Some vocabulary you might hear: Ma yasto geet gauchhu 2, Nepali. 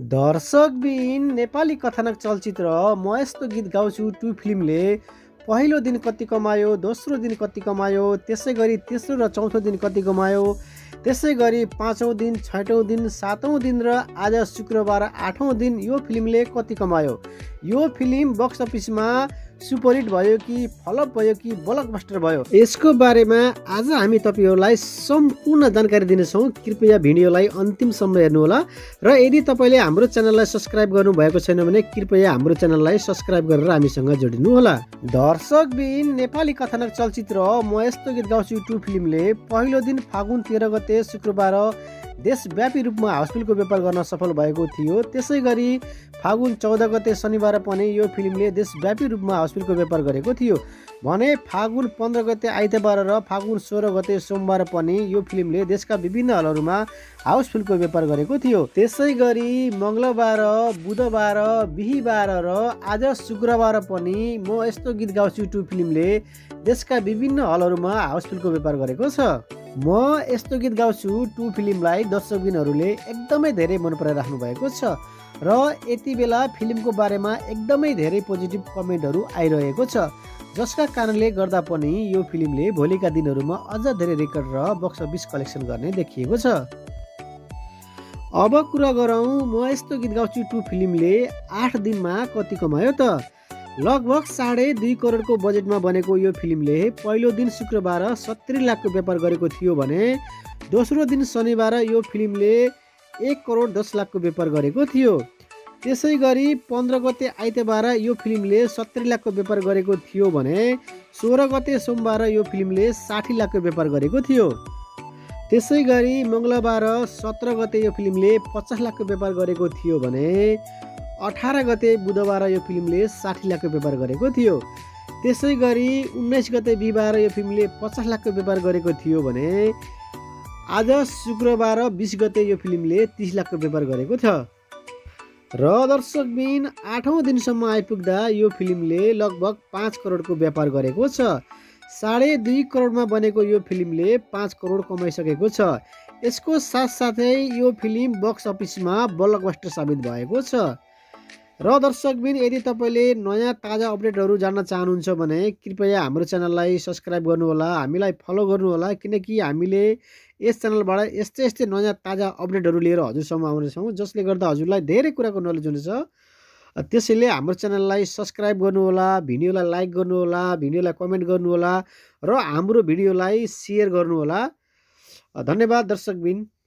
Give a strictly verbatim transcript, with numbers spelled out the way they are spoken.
दर्शकबिन नेपाली कथानक चलचित्र म यस्तो गीत गाउँछु टू फिल्मले पहिलो दिन कति कमायो, दोस्रो दिन कति कमायो, त्यसैगरी तेस्रो र चौथो दिन कति कमायो, त्यसैगरी पाँचौं दिन, छैटौं दिन, सातौं दिन र आज शुक्रबार आठौं दिन यो फिल्मले कति कमायो। यो फिल्म बक्स अफिसमा सुपरहिट भयो कि फ्लप भयो कि ब्लकबस्टर भयो, यसको बारेमा आज हामी तपाईहरुलाई सम्पूर्ण जानकारी दिनेछौं। कृपया भिडियोलाई अन्तिमसम्म हेर्नुहोला र यदि तपाईले हाम्रो च्यानललाई सब्स्क्राइब गर्नु भएको छैन भने कृपया हाम्रो च्यानललाई सब्स्क्राइब गरेर हामीसँग जोडिनुहोला। दर्शकबिन नेपाली कथानक चलचित्र म यस्तो गीत गाउँछु टू फिल्मले पहिलो दिन फागुन तेह्र गते शुक्रबार देशव्यापी रूपमा हाउसफुलको व्यापार गर्न सफल भएको थियो। त्यसैगरी फागुन चौध गते शनिबार पनि यो फिल्मले देशव्यापी रूपमा हाउसफुलको व्यापार गरेको थियो भने फागुन पन्ध्र गते आइतबार र फागुन सोह्र गते सोमबार पनि यो फिल्मले देशका विभिन्न हलहरूमा हाउसफुलको व्यापार गरेको थियो। त्यसैगरी मंगलबार, बुधबार, बिहीबार र आज शुक्रबार पनि म यस्तो गीत गाउँछु टू फिल्मले देशका विभिन्न हलहरूमा हाउसफुलको व्यापार गरेको छ। म यस्तो गीत गाउँछु टू फिल्मलाई दर्शकबिनहरूले एकदमै धेरै मन पराइराख्नु भएको छ र यति बेला फिल्मको बारेमा एकदमै धेरै पोजिटिभ कमेन्टहरू आइरहेको छ, जसका कारणले गर्दा पनि यो फिल्मले भोलिका दिनहरूमा अझ धेरै रेकर्ड र बक्स अफिस कलेक्सन गर्ने देखिएको छ। अब कुरा गरौँ म यस्तो गीत गाउँछु टू फिल्मले आठ दिनमा कति कमायो त। लगभग साढे दुई करोडको बजेटमा बनेको यो फिल्मले पहिलो दिन शुक्रबार सत्तरी लाखको व्यापार गरेको थियो भने दोस्रो दिन शनिबार यो फिल्मले एक करोड दस लाखको व्यापार गरेको थियो। त्यसैगरी पन्ध्र गते आइतबार यो फिल्मले सत्तरी लाखको व्यापार गरेको थियो भने सोह्र गते सोमबार यो फिल्मले साठी लाखको व्यापार गरेको थियो। त्यसैगरी मङ्गलबार सत्र गते यो फिल्मले पचास लाखको व्यापार गरेको थियो भने अठार गते बुधबार यो फिल्मले साठी लाखको व्यापार गरेको थियो। त्यसैगरी उन्नाइस गते बिहीबार यो फिल्मले पचास लाखको व्यापार गरेको थियो भने आज शुक्रबार बीस गते यो फिल्मले तीस लाखको व्यापार गरेको थियो र दर्शकबिन आठौं दिनसम्म आइपुग्दा यो फिल्मले लगभग पाँच करोडको व्यापार गरेको छ। साढे दुई करोडमा बनेको यो फिल्मले पाँच करोड कमाइसकेको छ। यसको साथसाथै यो फिल्म बक्स अफिसमा ब्लकबस्टर साबित भएको छ र दर्शकबिन यदि तपाईले नयाँ ताजा अपडेटहरू जान्न चाहनुहुन्छ भने कृपया हाम्रो च्यानललाई सब्स्क्राइब गर्नुहोला, हामीलाई फलो गर्नुहोला, किनकि हामीले यस च्यानलबाट यस्तै यस्तै नयाँ ताजा अपडेटहरू लिएर हजुरसम्म आउनेछौँ, जसले गर्दा हजुरलाई धेरै कुराको नलेज हुनेछ। त्यसैले हाम्रो च्यानललाई सब्स्क्राइब गर्नुहोला, भिडियोलाई लाइक गर्नुहोला, भिडियोलाई कमेन्ट गर्नुहोला र हाम्रो भिडियोलाई सेयर गर्नुहोला। धन्यवाद दर्शकबिन।